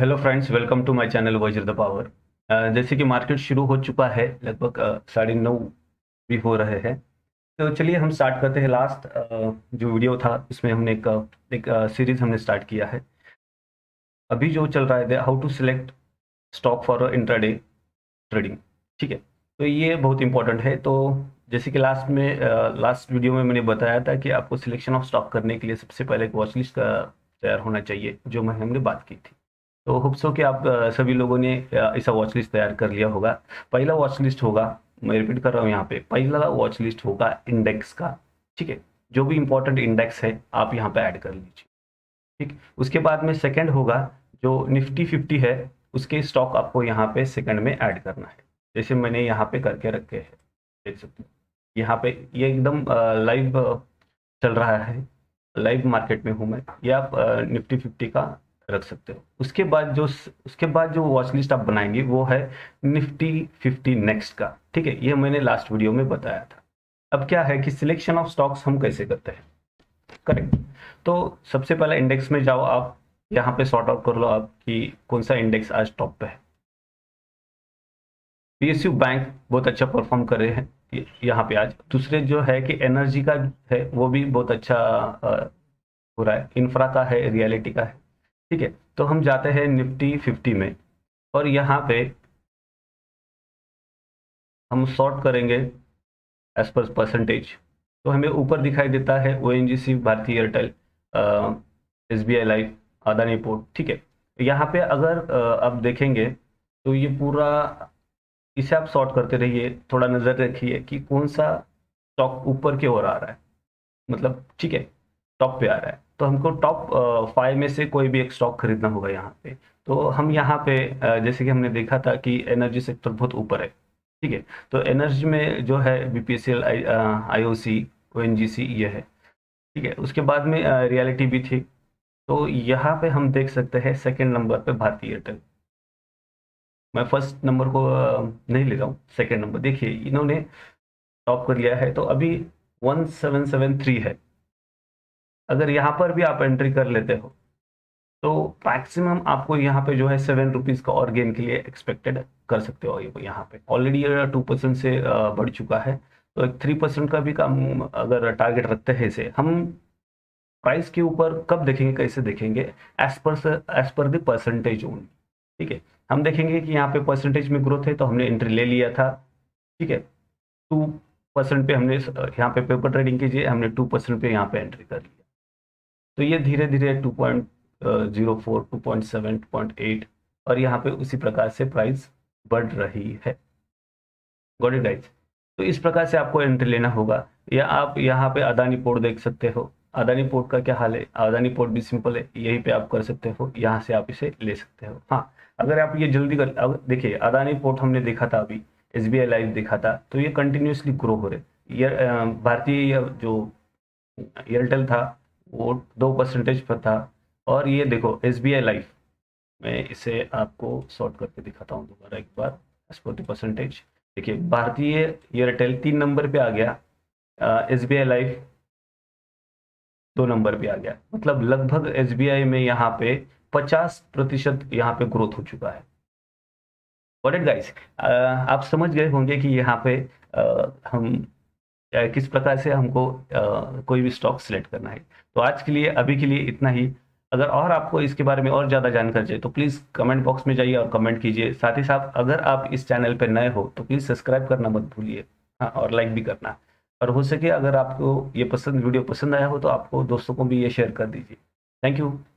Hello friends, welcome to my channel Vajra the power. जैसे कि market शुरू हो चुका है, लगभग 9:30 भी हो रहे हैं, तो चलिए हम स्टार्ट करते हैं। लास्ट जो वीडियो था उसमें हमने एक सीरीज हमने स्टार्ट किया है। अभी जो चल रहा है how to select stock for intraday trading, ठीक है, तो ये बहुत इंपॉर्टेंट है। तो जैसे कि लास्ट वीडियो में मैंने बताया था कि आपको सिलेक्शन ऑफ स्टॉक करने के लिए सबसे पहले एक वॉच लिस्ट तैयार होना चाहिए, जो मैं हमने बात की थी। तो होप्स हो कि आप सभी लोगों ने ऐसा वॉच लिस्ट तैयार कर लिया होगा। पहला वॉच लिस्ट होगा, मैं रिपीट कर रहा हूँ, यहाँ पे पहला वॉच लिस्ट होगा इंडेक्स का, ठीक है, जो भी इंपॉर्टेंट इंडेक्स है आप यहाँ पे ऐड कर लीजिए, ठीक। उसके बाद में सेकंड होगा जो निफ्टी 50 है, उसके स्टॉक आपको यहाँ पे सेकंड में ऐड करना है, जैसे मैंने यहाँ पे करके रखे हैं, देख सकते हैं। यहाँ पे ये एकदम लाइव चल रहा है, लाइव मार्केट में हूँ मैं। ये आप निफ्टी 50 का रख सकते हो। उसके बाद जो वॉच लिस्ट आप बनाएंगे वो है निफ्टी 50 नेक्स्ट का, ठीक है, ये मैंने लास्ट वीडियो में बताया था। अब क्या है कि सिलेक्शन ऑफ स्टॉक्स हम कैसे करते हैं, करेक्ट। तो सबसे पहला इंडेक्स में जाओ, आप यहाँ पे सॉर्ट आउट कर लो आप कि कौन सा इंडेक्स आज टॉप पे है। PSU बैंक बहुत अच्छा परफॉर्म कर रहे हैं यहाँ पे आज। दूसरे जो है कि एनर्जी का है, वो भी बहुत अच्छा हो रहा है। इंफ्रा का है, रियलिटी का है, ठीक है। तो हम जाते हैं निफ्टी 50 में और यहाँ पे हम सॉर्ट करेंगे एज पर परसेंटेज। तो हमें ऊपर दिखाई देता है ONGC, भारतीय Airtel, SBI life, Adani port, ठीक है। यहाँ पे अगर आप देखेंगे तो ये पूरा, इसे आप सॉर्ट करते रहिए, थोड़ा नज़र रखिए कि कौन सा स्टॉक ऊपर की ओर आ रहा है, मतलब ठीक है, टॉप पे आ रहा है। तो हमको टॉप 5 में से कोई भी एक स्टॉक खरीदना होगा यहाँ पे। तो हम यहाँ पे जैसे कि हमने देखा था कि एनर्जी सेक्टर बहुत ऊपर है, ठीक है। तो एनर्जी में जो है BPCL, IOC, ONGC ये है, ठीक है। उसके बाद में रियलिटी भी थी। तो यहाँ पे हम देख सकते हैं सेकंड नंबर पे भारतीय एयरटेल। मैं फर्स्ट नंबर को नहीं ले रहा हूँ, सेकेंड नंबर देखिए इन्होंने टॉप कर लिया है। तो अभी 1773 है। अगर यहाँ पर भी आप एंट्री कर लेते हो तो मैक्सिमम आपको यहाँ पे जो है 7 रुपीज़ का और गेन के लिए एक्सपेक्टेड कर सकते हो। यहाँ पे ऑलरेडी 2% से बढ़ चुका है, तो एक 3% का भी काम अगर टारगेट रखते हैं इसे हम। प्राइस के ऊपर कब देखेंगे, कैसे देखेंगे, as per the percentage only, ठीक है। हम देखेंगे कि यहाँ पे परसेंटेज में ग्रोथ है तो हमने एंट्री ले लिया था, ठीक है। 2% पे हमने यहाँ पे पेपर ट्रेडिंग कीजिए, हमने 2% पे यहाँ पे एंट्री कर लिया। तो ये धीरे धीरे 2.04, 2.7, 2.8 और यहाँ पे उसी प्रकार से प्राइस बढ़ रही है। Got it guys. तो इस प्रकार से आपको एंट्री लेना होगा। या आप यहाँ पे अदानी पोर्ट देख सकते हो, अदानी पोर्ट का क्या हाल है। अदानी पोर्ट भी सिंपल है, यहीं पे आप कर सकते हो, यहाँ से आप इसे ले सकते हो। हाँ, अगर आप ये जल्दी कर देखिए, अदानी पोर्ट हमने देखा था, अभी SBI लाइव देखा था, तो ये कंटिन्यूसली ग्रो हो रहे। ये भारतीय जो एयरटेल था वो 2% पर था। और ये देखो SBI लाइफ, मैं इसे आपको शॉर्ट करके दिखाता हूँ दोबारा एक बार। एज पर परसेंटेज देखिए, भारतीय एयरटेल 3 नंबर पे आ गया, SBI लाइफ 2 नंबर पे आ गया, मतलब लगभग SBI में यहाँ पे 50% यहाँ पे ग्रोथ हो चुका है। Got it guys. आप समझ गए होंगे कि यहाँ पे हम किस प्रकार से हमको कोई भी स्टॉक सेलेक्ट करना है। तो आज के लिए, अभी के लिए इतना ही। अगर और आपको इसके बारे में और ज़्यादा जानकारी चाहिए तो प्लीज़ कमेंट बॉक्स में जाइए और कमेंट कीजिए। साथ ही साथ अगर आप इस चैनल पर नए हो तो प्लीज़ सब्सक्राइब करना मत भूलिए, हाँ, और लाइक भी करना। और हो सके अगर आपको ये वीडियो पसंद आया हो तो आपको दोस्तों को भी ये शेयर कर दीजिए। Thank you.